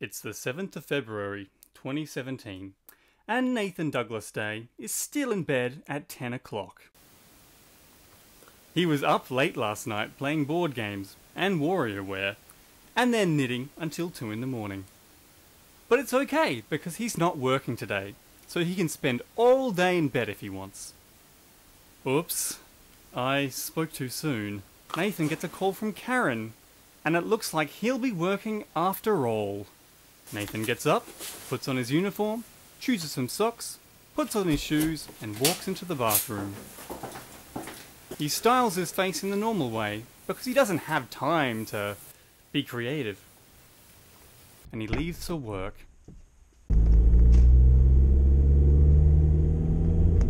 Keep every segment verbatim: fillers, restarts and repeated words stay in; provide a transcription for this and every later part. It's the seventh of February, twenty seventeen, and Nathan Douglas Day is still in bed at ten o'clock. He was up late last night playing board games and Warrior Wear, and then knitting until two in the morning. But it's okay, because he's not working today, so he can spend all day in bed if he wants. Oops, I spoke too soon. Nathan gets a call from Karen, and it looks like he'll be working after all. Nathan gets up, puts on his uniform, chooses some socks, puts on his shoes, and walks into the bathroom. He styles his face in the normal way, because he doesn't have time to be creative. And he leaves for work.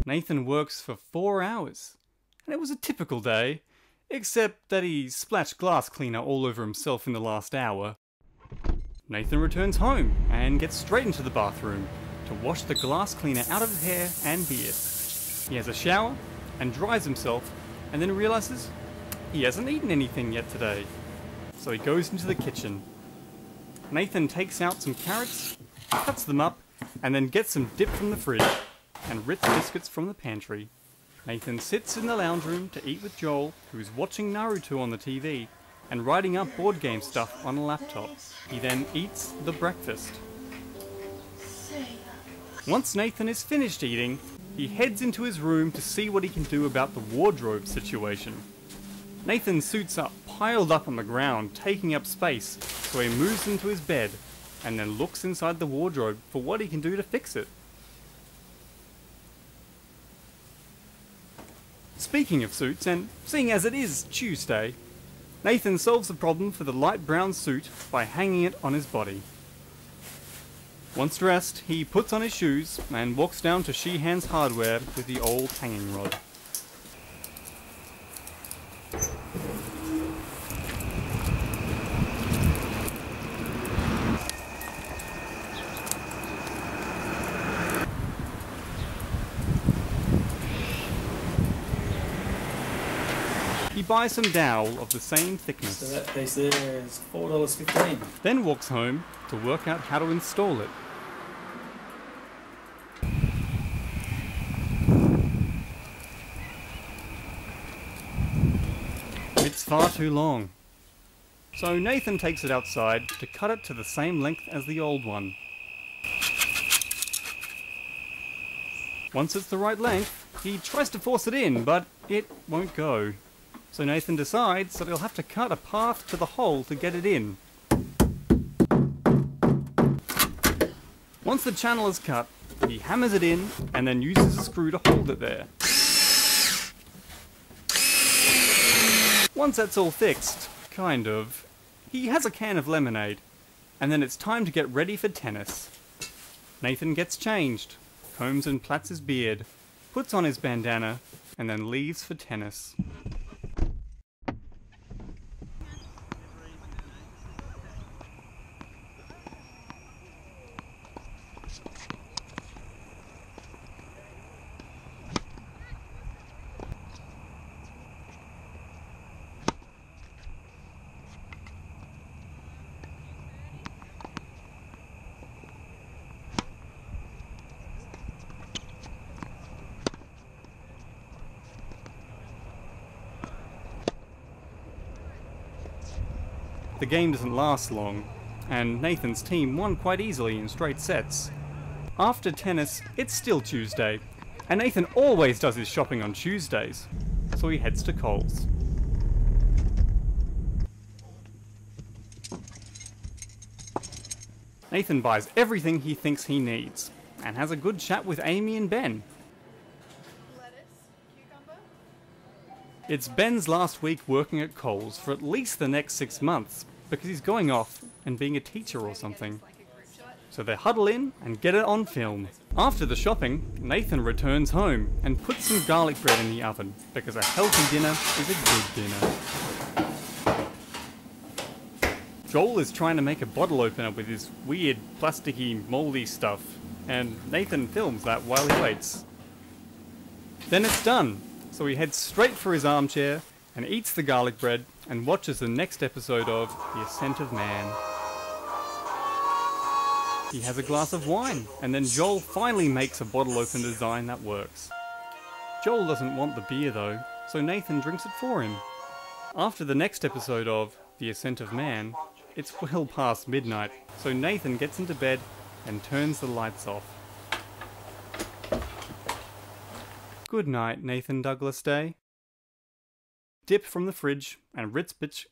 Nathan works for four hours, and it was a typical day, except that he splashed glass cleaner all over himself in the last hour. Nathan returns home and gets straight into the bathroom to wash the glass cleaner out of his hair and beard. He has a shower and dries himself, and then realizes he hasn't eaten anything yet today. So he goes into the kitchen. Nathan takes out some carrots, cuts them up, and then gets some dip from the fridge and Ritz biscuits from the pantry. Nathan sits in the lounge room to eat with Joel, who is watching Naruto on the T V and writing up board game stuff on a laptop. He then eats the breakfast. Once Nathan is finished eating, he heads into his room to see what he can do about the wardrobe situation. Nathan's suits are piled up on the ground, taking up space, so he moves them to his bed and then looks inside the wardrobe for what he can do to fix it. Speaking of suits, and seeing as it is Tuesday, Nathan solves the problem for the light brown suit by hanging it on his body. Once dressed, he puts on his shoes and walks down to Sheehan's Hardware with the old hanging rod. He buys some dowel of the same thickness. So that piece there is four dollars fifteen. Then walks home to work out how to install it. It's far too long. So Nathan takes it outside to cut it to the same length as the old one. Once it's the right length, he tries to force it in, but it won't go. So Nathan decides that he'll have to cut a path to the hole to get it in. Once the channel is cut, he hammers it in and then uses a screw to hold it there. Once that's all fixed, kind of, he has a can of lemonade, and then it's time to get ready for tennis. Nathan gets changed, combs and plaits his beard, puts on his bandana, and then leaves for tennis. The game doesn't last long, and Nathan's team won quite easily in straight sets. After tennis, it's still Tuesday, and Nathan always does his shopping on Tuesdays, so he heads to Coles. Nathan buys everything he thinks he needs, and has a good chat with Amy and Ben. It's Ben's last week working at Coles for at least the next six months, because he's going off and being a teacher or something. So they huddle in and get it on film. After the shopping, Nathan returns home and puts some garlic bread in the oven, because a healthy dinner is a good dinner. Joel is trying to make a bottle opener with his weird, plasticky, moldy stuff, and Nathan films that while he waits. Then it's done. So he heads straight for his armchair and eats the garlic bread and watches the next episode of The Ascent of Man. He has a glass of wine, and then Joel finally makes a bottle open design that works. Joel doesn't want the beer though, so Nathan drinks it for him. After the next episode of The Ascent of Man, it's well past midnight, so Nathan gets into bed and turns the lights off. Good night, Nathan Douglas Day. Dip from the fridge and Ritz bitch.